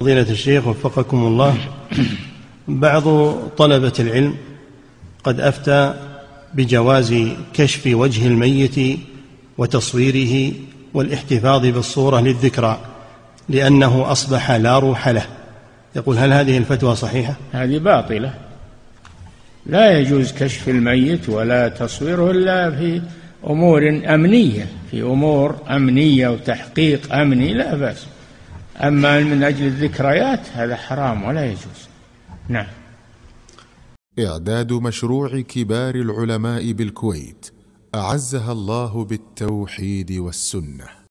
فضيلة الشيخ وفقكم الله، بعض طلبة العلم قد أفتى بجواز كشف وجه الميت وتصويره والاحتفاظ بالصورة للذكرى لأنه أصبح لا روح له، يقول هل هذه الفتوى صحيحة؟ هذه باطلة، لا يجوز كشف الميت ولا تصويره إلا في أمور أمنية، في أمور أمنية وتحقيق أمني لا بأس، أما من أجل الذكريات هذا حرام ولا يجوز. نعم. إعداد مشروع كبار العلماء بالكويت أعزها الله بالتوحيد والسنة.